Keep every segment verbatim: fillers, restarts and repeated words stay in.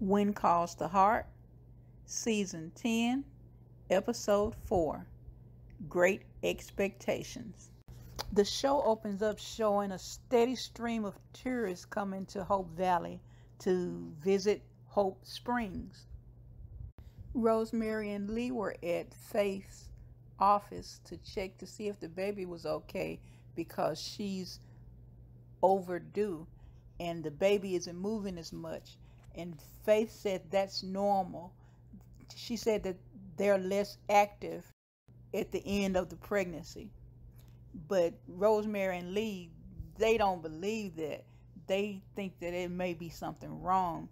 When Calls the Heart, Season ten, Episode four, Great Expectations. The show opens up showing a steady stream of tourists coming to Hope Valley to visit Hope Springs. Rosemary and Lee were at Faith's office to check to see if the baby was okay because she's overdue and the baby isn't moving as much. And Faith said that's normal. She said that they're less active at the end of the pregnancy. But Rosemary and Lee, they don't believe that. They think that it may be something wrong.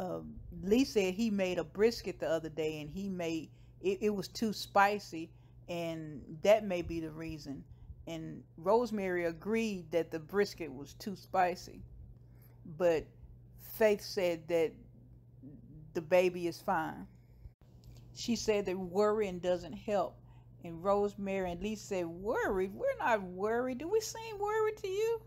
Uh, Lee said he made a brisket the other day and he made it, it was too spicy, and that may be the reason. And Rosemary agreed that the brisket was too spicy. But Faith said that the baby is fine. She said that worrying doesn't help. And Rosemary and Lee said, worried? We're not worried. Do we seem worried to you?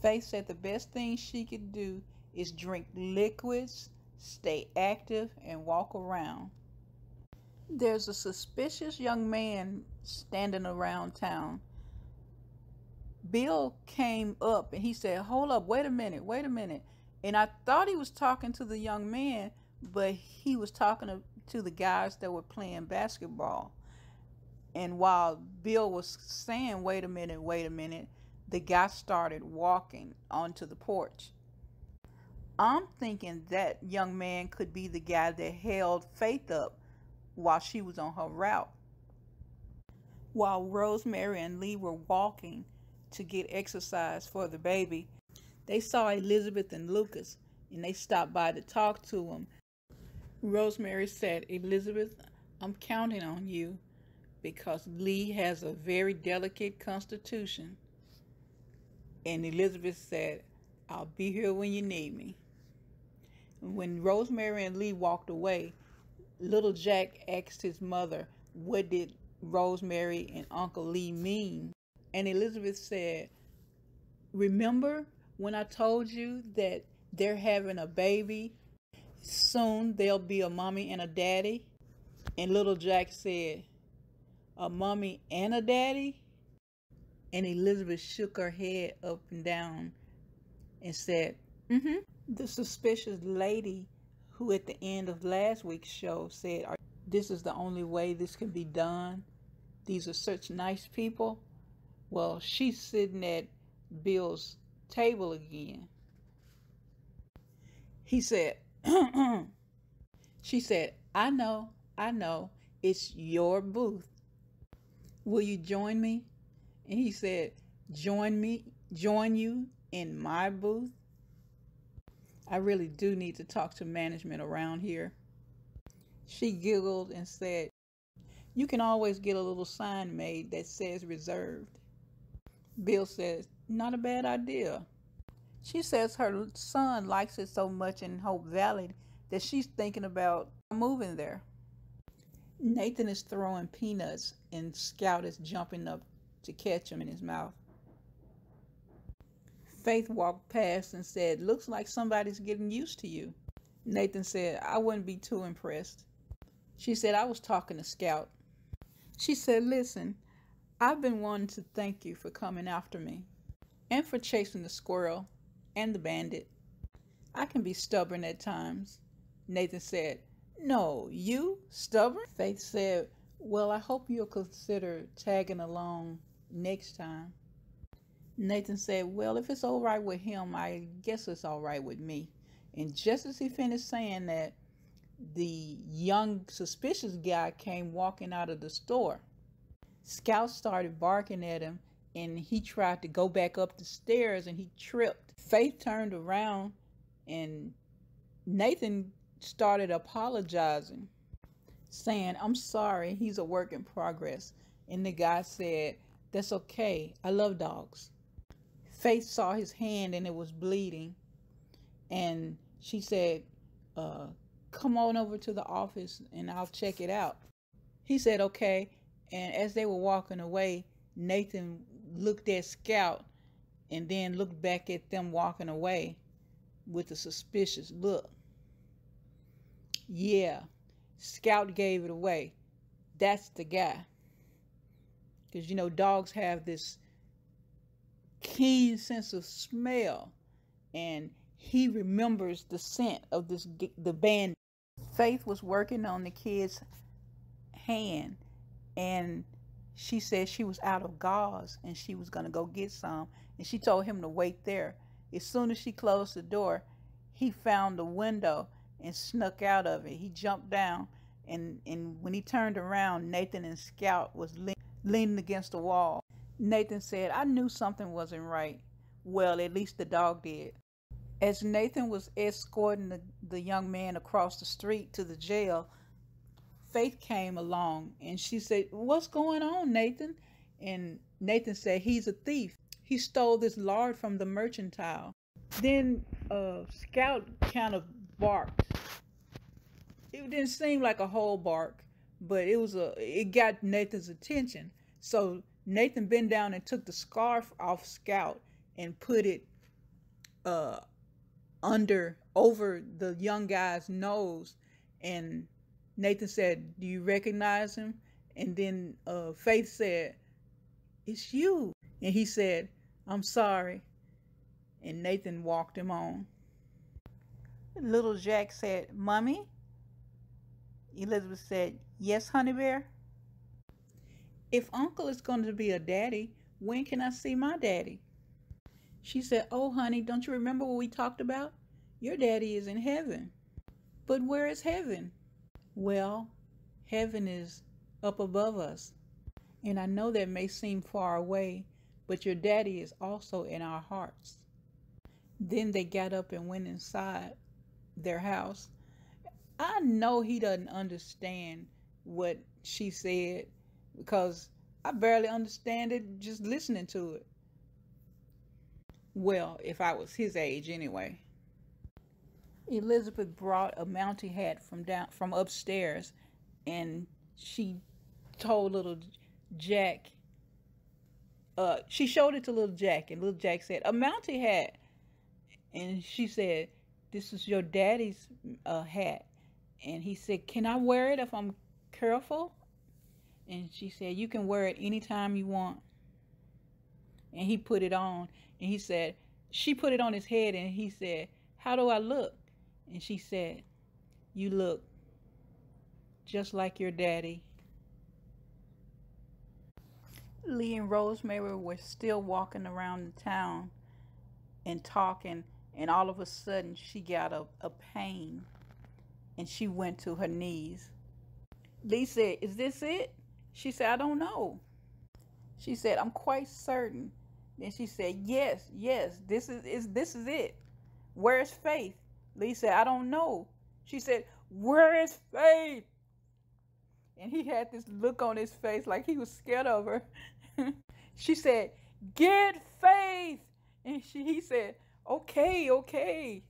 Faith said the best thing she could do is drink liquids, stay active, and walk around. There's a suspicious young man standing around town. Bill came up and he said, hold up, wait a minute, wait a minute. And I thought he was talking to the young man, but he was talking to, to the guys that were playing basketball. And while Bill was saying, wait a minute, wait a minute, the guy started walking onto the porch. I'm thinking that young man could be the guy that held Faith up while she was on her route. While Rosemary and Lee were walking to get exercise for the baby, they saw Elizabeth and Lucas, and they stopped by to talk to them. Rosemary said, Elizabeth, I'm counting on you because Lee has a very delicate constitution. And Elizabeth said, I'll be here when you need me. When Rosemary and Lee walked away, little Jack asked his mother, what did Rosemary and Uncle Lee mean? And Elizabeth said, remember when I told you that they're having a baby? Soon there'll be a mommy and a daddy. And little Jack said, a mommy and a daddy? And Elizabeth shook her head up and down and said, mm-hmm. The suspicious lady who at the end of last week's show said, this is the only way this can be done. These are such nice people. Well, she's sitting at Bill's table again. He said, she said, I know, I know, it's your booth. Will you join me? And he said, join me, join you in my booth. I really do need to talk to management around here. She giggled and said, you can always get a little sign made that says reserved. Bill says, not a bad idea. She says her son likes it so much in Hope Valley that she's thinking about moving there. Nathan is throwing peanuts and Scout is jumping up to catch him in his mouth. Faith walked past and said, looks like somebody's getting used to you. Nathan said, I wouldn't be too impressed. She said, I was talking to Scout. She said, listen, I've been wanting to thank you for coming after me and for chasing the squirrel and the bandit. I can be stubborn at times. Nathan said, no, you stubborn? Faith said, well, I hope you'll consider tagging along next time. Nathan said, well, if it's all right with him, I guess it's all right with me. And just as he finished saying that, the young suspicious guy came walking out of the store. Scout started barking at him, and he tried to go back up the stairs, and he tripped. Faith turned around, and Nathan started apologizing, saying, I'm sorry, he's a work in progress. And the guy said, that's okay, I love dogs. Faith saw his hand, and it was bleeding. And she said, uh, come on over to the office, and I'll check it out. He said, okay. And as they were walking away, Nathan looked at Scout and then looked back at them walking away with a suspicious look. yeah, Scout gave it away. That's the guy. Because, you know, dogs have this keen sense of smell, and he remembers the scent of this the bandit. Faith was working on the kid's hand, and she said she was out of gauze and she was going to go get some, and she told him to wait there. As soon as she closed the door, he found the window and snuck out of it. He jumped down, and, and when he turned around, Nathan and Scout was le leaning against the wall. Nathan said, "I knew something wasn't right." Well, at least the dog did. As Nathan was escorting the, the young man across the street to the jail, Faith came along and she said, "What's going on, Nathan?" And Nathan said, "He's a thief. He stole this lard from the mercantile." Then uh, Scout kind of barked. It didn't seem like a whole bark, but it was a. It got Nathan's attention. So Nathan bent down and took the scarf off Scout and put it uh, under over the young guy's nose. And Nathan said, "Do you recognize him?" And then uh, Faith said, "It's you." And he said, "I'm sorry." And Nathan walked him on. Little Jack said, "Mommy?" Elizabeth said, "Yes, honey bear?" "If uncle is going to be a daddy, when can I see my daddy?" She said, "Oh, honey, don't you remember what we talked about? Your daddy is in heaven." "But where is heaven?" "Well, heaven is up above us. And I know that may seem far away, but your daddy is also in our hearts." Then they got up and went inside their house. I know he doesn't understand what she said, because I barely understand it just listening to it. Well, if I was his age anyway. Elizabeth brought a Mountie hat from down from upstairs, and she told little Jack, uh, she showed it to little Jack, and little Jack said, "A Mountie hat." And she said, "This is your daddy's uh, hat." And he said, "Can I wear it if I'm careful?" And she said, "You can wear it anytime you want." And he put it on, and he said, she put it on his head, and he said, "How do I look?" And she said, "You look just like your daddy." Lee and Rosemary were still walking around the town and talking, and all of a sudden she got a, a pain, and she went to her knees. Lee said, "Is this it?" She said, "I don't know." She said, "I'm quite certain." Then she said, Yes, yes, this is, is this is it. "Where is Faith?" Lee said, "I don't know." She said, "Where is Faith?" And he had this look on his face like he was scared of her. She said, "Get Faith." And she, he said, "Okay, okay."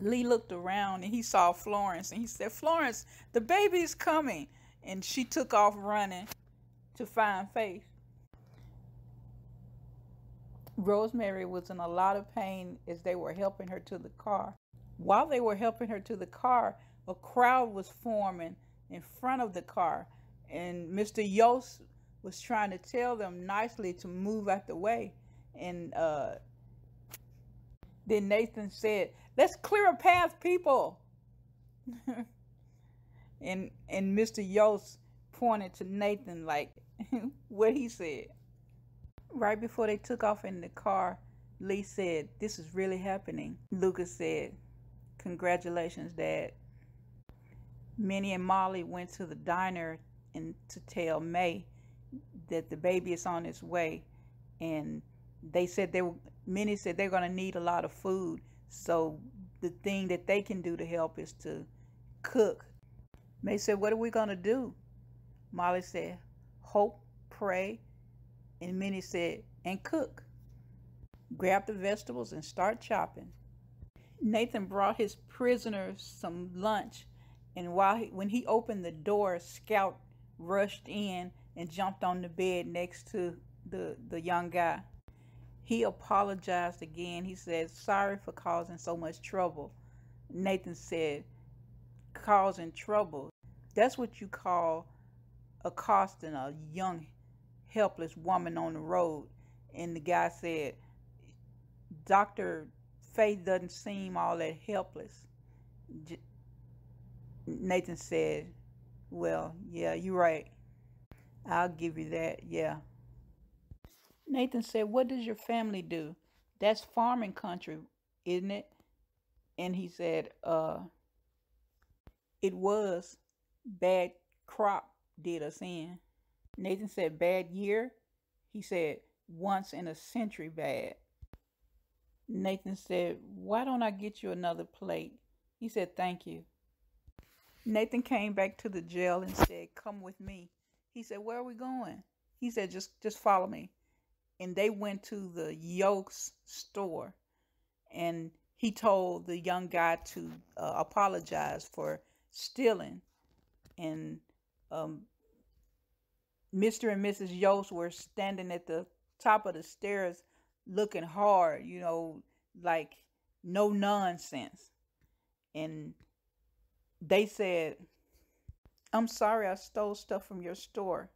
Lee looked around and he saw Florence, and he said, "Florence, the baby's coming." And she took off running to find Faith. Rosemary was in a lot of pain as they were helping her to the car. While they were helping her to the car, a crowd was forming in front of the car, and Mister Yost was trying to tell them nicely to move out the way. And uh, then Nathan said, "Let's clear a path, people." and and Mister Yost pointed to Nathan like what he said. Right before they took off in the car, Lee said, "This is really happening." Lucas said, "Congratulations, Dad." Minnie and Molly went to the diner and to tell May that the baby is on its way, and they said they were, Minnie said they're going to need a lot of food. So the thing that they can do to help is to cook. May said, "What are we going to do?" Molly said, "Hope, pray." And Minnie said, "And cook. Grab the vegetables and start chopping." Nathan brought his prisoners some lunch. And while he, when he opened the door, Scout rushed in and jumped on the bed next to the, the young guy. He apologized again. He said, "Sorry for causing so much trouble." Nathan said, causing trouble. That's what you call accosting a young, helpless woman on the road. And the guy said, Doctor Faith doesn't seem all that helpless. J- Nathan said, well, yeah, you're right. I'll give you that, yeah. Nathan said, what does your family do? That's farming country, isn't it? And he said, uh, it was. Bad crop did us in. Nathan said, bad year? He said, once in a century bad. Nathan said, why don't I get you another plate? He said, thank you. Nathan came back to the jail and said, come with me. He said, where are we going? He said, just, just follow me. And they went to the Yolks store. And he told the young guy to uh, apologize for stealing. And um, Mister and Missus Yost were standing at the top of the stairs looking hard, you know, like no nonsense. And they said, I'm sorry I stole stuff from your store.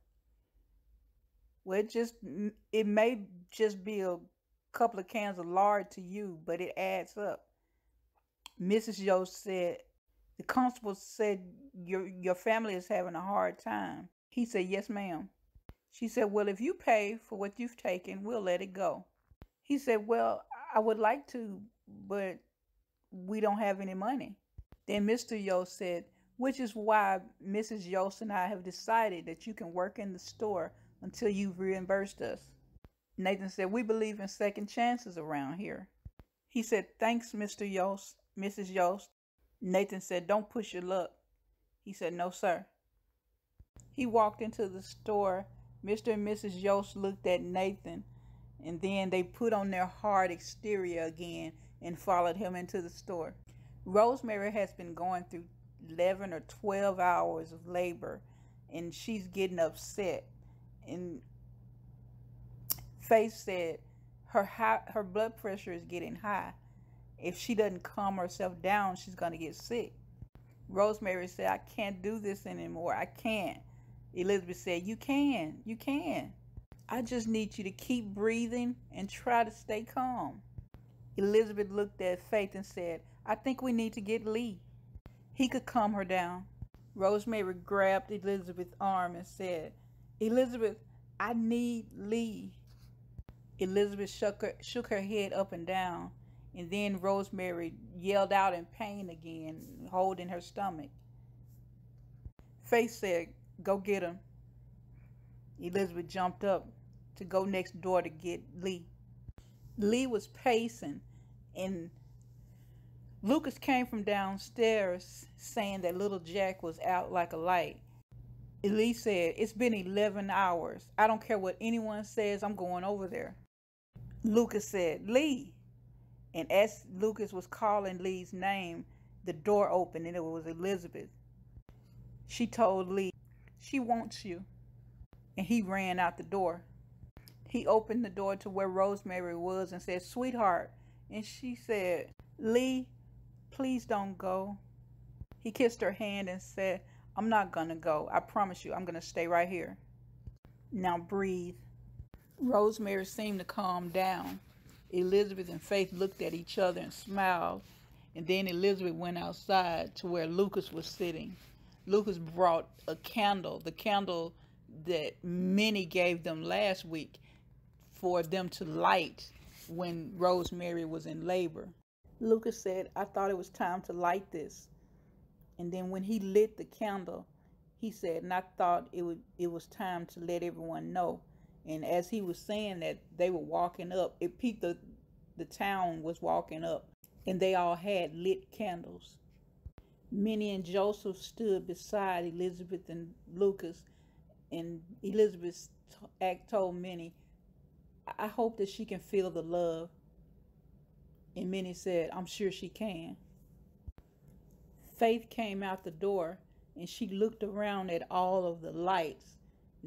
Well, it, just, it may just be a couple of cans of lard to you, but it adds up. Missus Yost said, the constable said, your, your family is having a hard time. He said, yes, ma'am. She said, well, if you pay for what you've taken, we'll let it go. He said, well, I would like to, but we don't have any money. Then Mister Yost said, which is why Missus Yost and I have decided that you can work in the store until you've reimbursed us. Nathan said, we believe in second chances around here. He said, thanks, Mister Yost, Missus Yost. Nathan said, don't push your luck. He said, no, sir. He walked into the store. Mister and Missus Yost looked at Nathan, and then they put on their hard exterior again and followed him into the store. Rosemary has been going through eleven or twelve hours of labor, and she's getting upset. And Faith said her, high, her blood pressure is getting high. If she doesn't calm herself down, she's going to get sick. Rosemary said, I can't do this anymore. I can't. Elizabeth said, you can. You can. I just need you to keep breathing and try to stay calm. Elizabeth looked at Faith and said, I think we need to get Lee. He could calm her down. Rosemary grabbed Elizabeth's arm and said, Elizabeth, I need Lee. Elizabeth shook her, shook her head up and down. And then Rosemary yelled out in pain again, holding her stomach. Faith said, go get him. Elizabeth jumped up to go next door to get Lee. Lee was pacing, and Lucas came from downstairs saying that little Jack was out like a light. Lee said, it's been eleven hours. I don't care what anyone says, I'm going over there. Lucas said, Lee. And as Lucas was calling Lee's name, the door opened and it was Elizabeth. She told Lee, she wants you. And he ran out the door. He opened the door to where Rosemary was and said, sweetheart. And she said, Lee, please don't go. He kissed her hand and said, I'm not going to go. I promise you, I'm going to stay right here. Now breathe. Rosemary seemed to calm down. Elizabeth and Faith looked at each other and smiled, and then Elizabeth went outside to where Lucas was sitting. Lucas brought a candle, the candle that Minnie gave them last week for them to light when Rosemary was in labor. Lucas said, I thought it was time to light this. And then when he lit the candle, he said, and I thought it would, it was time to let everyone know. And as he was saying that, they were walking up. It peeped the, the town was walking up, and they all had lit candles. Minnie and Joseph stood beside Elizabeth and Lucas, and Elizabeth told Minnie, I hope that she can feel the love. And Minnie said, I'm sure she can. Faith came out the door, and she looked around at all of the lights.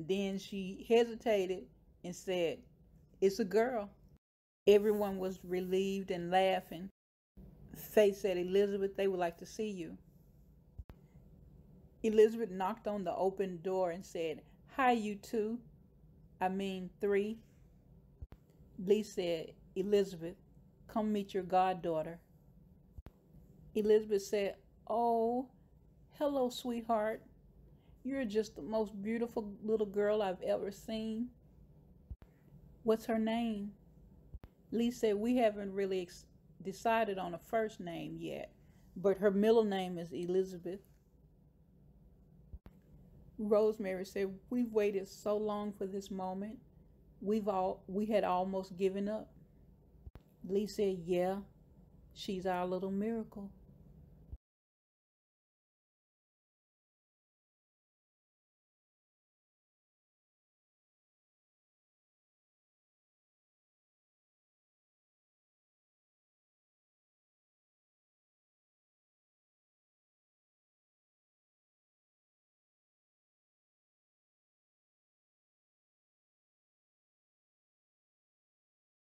Then she hesitated and said, it's a girl. Everyone was relieved and laughing. Faith said, Elizabeth, they would like to see you. Elizabeth knocked on the open door and said, "Hi, you two. I mean three." Lee said, "Elizabeth, come meet your goddaughter." Elizabeth said, "Oh, hello, sweetheart. You're just the most beautiful little girl I've ever seen. What's her name?" Lee said, "We haven't really ex- decided on a first name yet, but her middle name is Elizabeth." Rosemary said, "We've waited so long for this moment. We've all, we had almost given up." Lee said, "Yeah, she's our little miracle."